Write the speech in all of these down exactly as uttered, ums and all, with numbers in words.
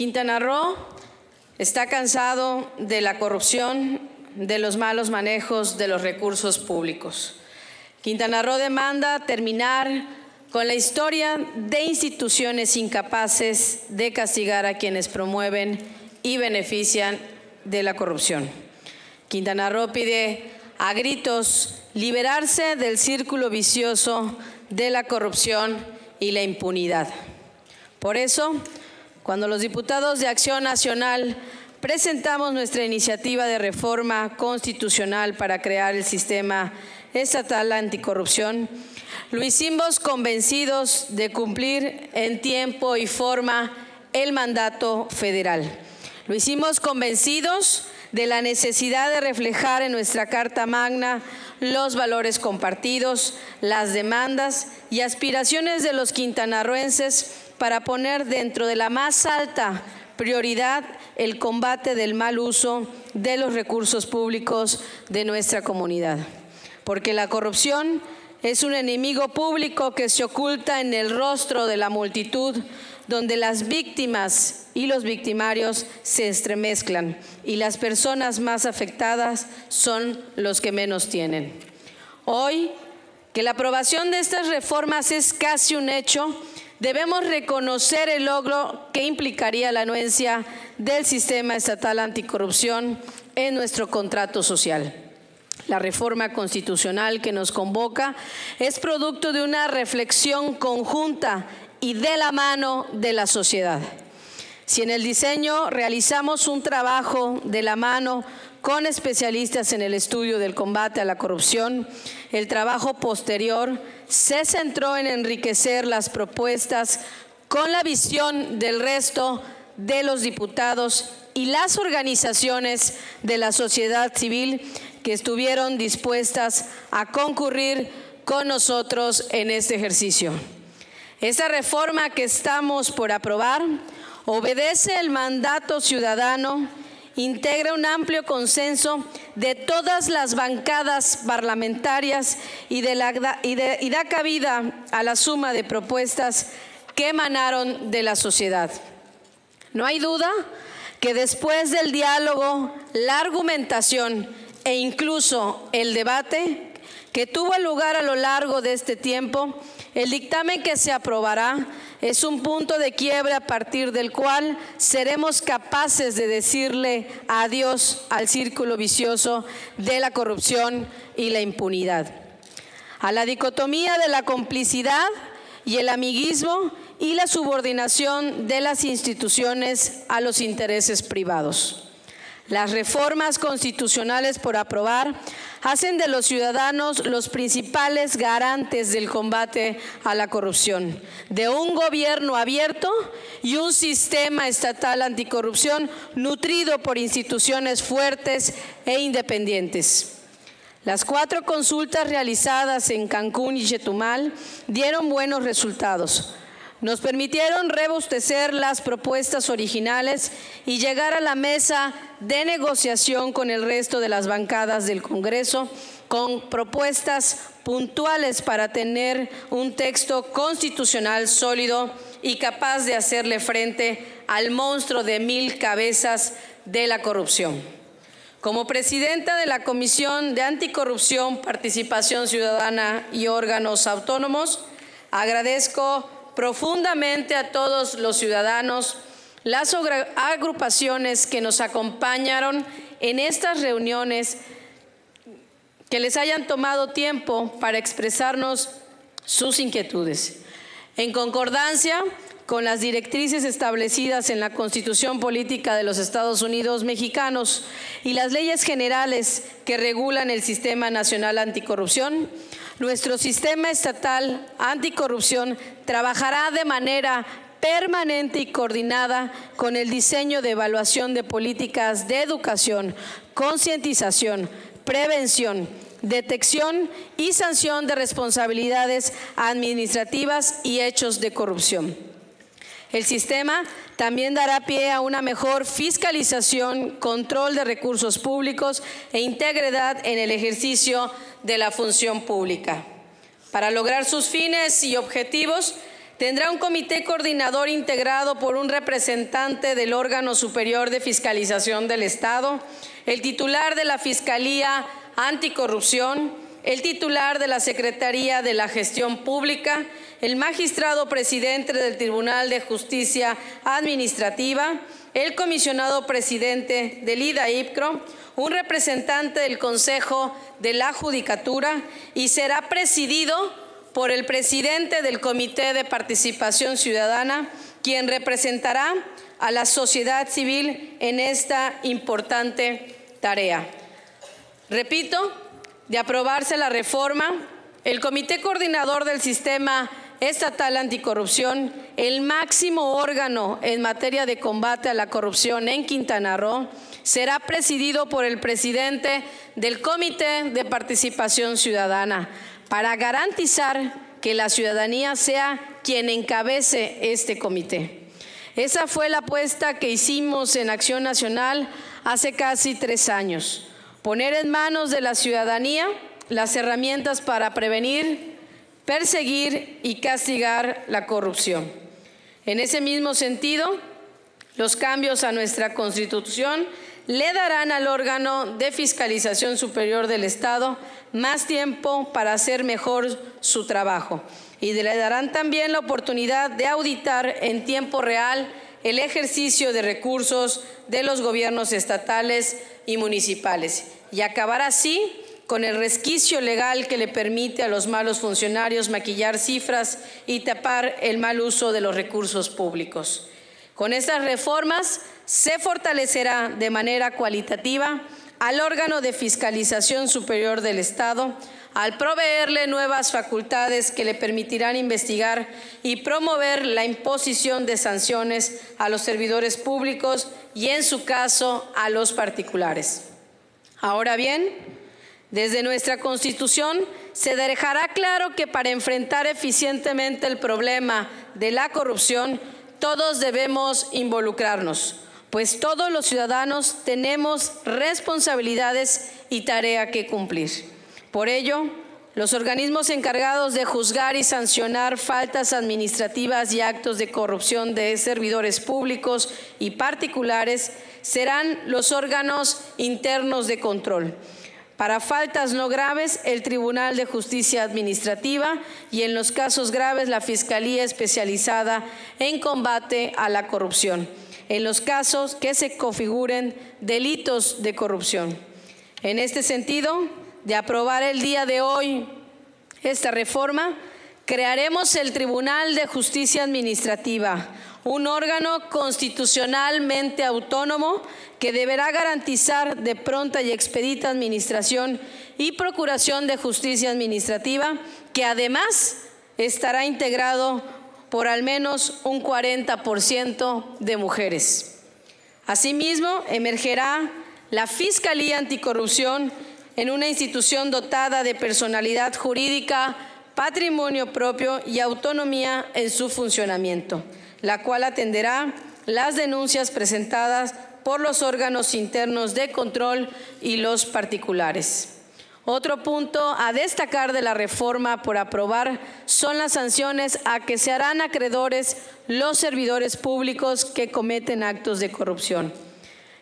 Quintana Roo está cansado de la corrupción, de los malos manejos de los recursos públicos. Quintana Roo demanda terminar con la historia de instituciones incapaces de castigar a quienes promueven y benefician de la corrupción. Quintana Roo pide a gritos liberarse del círculo vicioso de la corrupción y la impunidad. Por eso, cuando los diputados de Acción Nacional presentamos nuestra iniciativa de reforma constitucional para crear el sistema estatal anticorrupción, lo hicimos convencidos de cumplir en tiempo y forma el mandato federal. Lo hicimos convencidos de la necesidad de reflejar en nuestra Carta Magna los valores compartidos, las demandas y aspiraciones de los quintanarroenses para poner dentro de la más alta prioridad el combate del mal uso de los recursos públicos de nuestra comunidad. Porque la corrupción es un enemigo público que se oculta en el rostro de la multitud, donde las víctimas y los victimarios se entremezclan y las personas más afectadas son los que menos tienen. Hoy, que la aprobación de estas reformas es casi un hecho, debemos reconocer el logro que implicaría la anuencia del sistema estatal anticorrupción en nuestro contrato social. La reforma constitucional que nos convoca es producto de una reflexión conjunta y de la mano de la sociedad. Si en el diseño realizamos un trabajo de la mano con especialistas en el estudio del combate a la corrupción, el trabajo posterior se centró en enriquecer las propuestas con la visión del resto de los diputados y las organizaciones de la sociedad civil que estuvieron dispuestas a concurrir con nosotros en este ejercicio. Esta reforma que estamos por aprobar obedece el mandato ciudadano, integra un amplio consenso de todas las bancadas parlamentarias y, de la, y, de, y da cabida a la suma de propuestas que emanaron de la sociedad. No hay duda que después del diálogo, la argumentación e incluso el debate que tuvo lugar a lo largo de este tiempo, el dictamen que se aprobará es un punto de quiebre a partir del cual seremos capaces de decirle adiós al círculo vicioso de la corrupción y la impunidad, a la dicotomía de la complicidad y el amiguismo y la subordinación de las instituciones a los intereses privados. Las reformas constitucionales por aprobar hacen de los ciudadanos los principales garantes del combate a la corrupción, de un gobierno abierto y un sistema estatal anticorrupción nutrido por instituciones fuertes e independientes. Las cuatro consultas realizadas en Cancún y Chetumal dieron buenos resultados. Nos permitieron robustecer las propuestas originales y llegar a la mesa de negociación con el resto de las bancadas del Congreso con propuestas puntuales para tener un texto constitucional sólido y capaz de hacerle frente al monstruo de mil cabezas de la corrupción. Como presidenta de la Comisión de Anticorrupción, Participación Ciudadana y Órganos Autónomos, agradezco profundamente a todos los ciudadanos, las agrupaciones que nos acompañaron en estas reuniones, que les hayan tomado tiempo para expresarnos sus inquietudes. En concordancia con las directrices establecidas en la Constitución Política de los Estados Unidos Mexicanos y las leyes generales que regulan el Sistema Nacional Anticorrupción, nuestro sistema estatal anticorrupción trabajará de manera permanente y coordinada con el diseño de evaluación de políticas de educación, concientización, prevención, detección y sanción de responsabilidades administrativas y hechos de corrupción. El sistema también dará pie a una mejor fiscalización, control de recursos públicos e integridad en el ejercicio de la función pública. Para lograr sus fines y objetivos, tendrá un comité coordinador integrado por un representante del órgano superior de fiscalización del Estado, el titular de la Fiscalía Anticorrupción, el titular de la Secretaría de la Gestión Pública, el magistrado presidente del Tribunal de Justicia Administrativa, el comisionado presidente del IDAIPCRO, un representante del Consejo de la Judicatura y será presidido por el presidente del Comité de Participación Ciudadana, quien representará a la sociedad civil en esta importante tarea. Repito, de aprobarse la reforma, el Comité Coordinador del Sistema Estatal Anticorrupción, el máximo órgano en materia de combate a la corrupción en Quintana Roo, será presidido por el presidente del Comité de Participación Ciudadana para garantizar que la ciudadanía sea quien encabece este comité. Esa fue la apuesta que hicimos en Acción Nacional hace casi tres años. Poner en manos de la ciudadanía las herramientas para prevenir, perseguir y castigar la corrupción. En ese mismo sentido, los cambios a nuestra Constitución le darán al órgano de fiscalización superior del Estado más tiempo para hacer mejor su trabajo y le darán también la oportunidad de auditar en tiempo real el ejercicio de recursos de los gobiernos estatales y municipales y acabar así con el resquicio legal que le permite a los malos funcionarios maquillar cifras y tapar el mal uso de los recursos públicos. Con estas reformas se fortalecerá de manera cualitativa al órgano de fiscalización superior del Estado, al proveerle nuevas facultades que le permitirán investigar y promover la imposición de sanciones a los servidores públicos y, en su caso, a los particulares. Ahora bien, desde nuestra Constitución se dejará claro que para enfrentar eficientemente el problema de la corrupción, todos debemos involucrarnos, pues todos los ciudadanos tenemos responsabilidades y tarea que cumplir. Por ello, los organismos encargados de juzgar y sancionar faltas administrativas y actos de corrupción de servidores públicos y particulares serán los órganos internos de control. Para faltas no graves, el Tribunal de Justicia Administrativa y en los casos graves, la Fiscalía Especializada en Combate a la Corrupción, en los casos que se configuren delitos de corrupción. En este sentido, de aprobar el día de hoy esta reforma, crearemos el Tribunal de Justicia Administrativa, un órgano constitucionalmente autónomo que deberá garantizar de pronta y expedita administración y procuración de justicia administrativa, que además estará integrado por al menos un cuarenta por ciento de mujeres. Asimismo, emergerá la Fiscalía Anticorrupción en una institución dotada de personalidad jurídica, patrimonio propio y autonomía en su funcionamiento, la cual atenderá las denuncias presentadas por los órganos internos de control y los particulares. Otro punto a destacar de la reforma por aprobar son las sanciones a que se harán acreedores los servidores públicos que cometen actos de corrupción.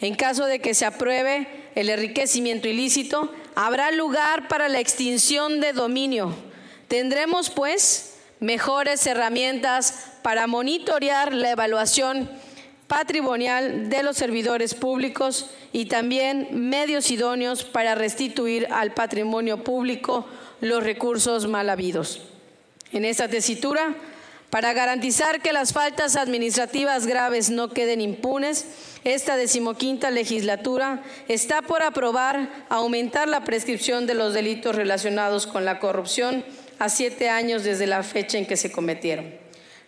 En caso de que se apruebe el enriquecimiento ilícito, habrá lugar para la extinción de dominio. Tendremos, pues, mejores herramientas para monitorear la evaluación patrimonial de los servidores públicos y también medios idóneos para restituir al patrimonio público los recursos mal habidos. En esta tesitura, para garantizar que las faltas administrativas graves no queden impunes, esta decimoquinta legislatura está por aprobar aumentar la prescripción de los delitos relacionados con la corrupción a siete años desde la fecha en que se cometieron.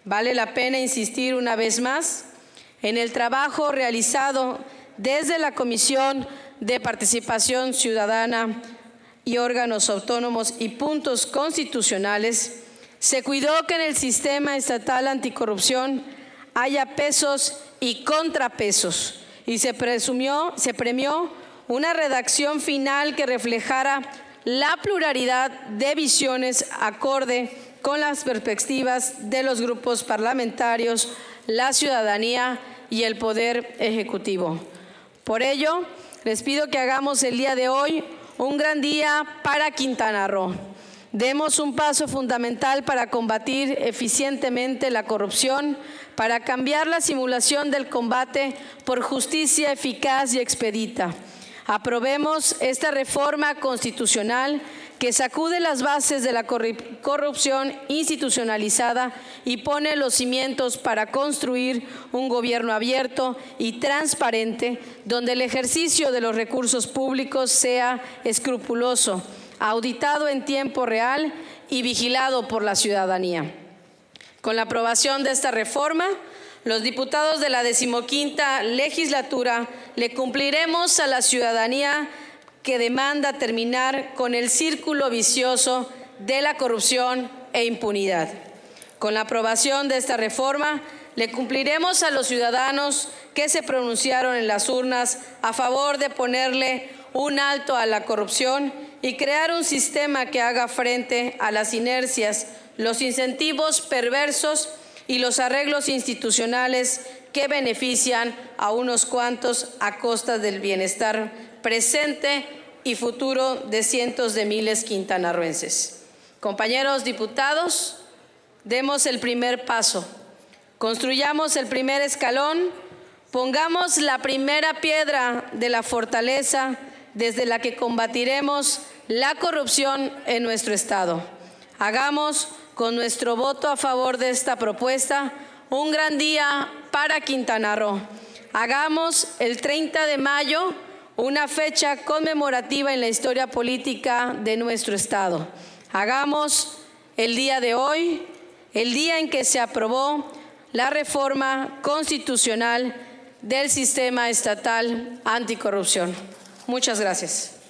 Vale la pena insistir una vez más en el trabajo realizado desde la Comisión de Participación Ciudadana y órganos autónomos y puntos constitucionales. Se cuidó que en el sistema estatal anticorrupción haya pesos y contrapesos y se, presumió, se premió una redacción final que reflejara la pluralidad de visiones acorde con las perspectivas de los grupos parlamentarios, la ciudadanía y el Poder Ejecutivo. Por ello, les pido que hagamos el día de hoy un gran día para Quintana Roo. Demos un paso fundamental para combatir eficientemente la corrupción, para cambiar la simulación del combate por justicia eficaz y expedita. Aprobemos esta reforma constitucional que sacude las bases de la corrupción institucionalizada y pone los cimientos para construir un gobierno abierto y transparente, donde el ejercicio de los recursos públicos sea escrupuloso, auditado en tiempo real y vigilado por la ciudadanía. Con la aprobación de esta reforma, los diputados de la decimoquinta legislatura le cumpliremos a la ciudadanía que demanda terminar con el círculo vicioso de la corrupción e impunidad. Con la aprobación de esta reforma, le cumpliremos a los ciudadanos que se pronunciaron en las urnas a favor de ponerle un alto a la corrupción y crear un sistema que haga frente a las inercias, los incentivos perversos y los arreglos institucionales que benefician a unos cuantos a costa del bienestar presente y futuro de cientos de miles quintanarroenses. Compañeros diputados, demos el primer paso, construyamos el primer escalón, pongamos la primera piedra de la fortaleza desde la que combatiremos la corrupción en nuestro Estado. Hagamos con nuestro voto a favor de esta propuesta un gran día para Quintana Roo. Hagamos el treinta de mayo una fecha conmemorativa en la historia política de nuestro Estado. Hagamos el día de hoy, el día en que se aprobó la reforma constitucional del sistema estatal anticorrupción. Muchas gracias.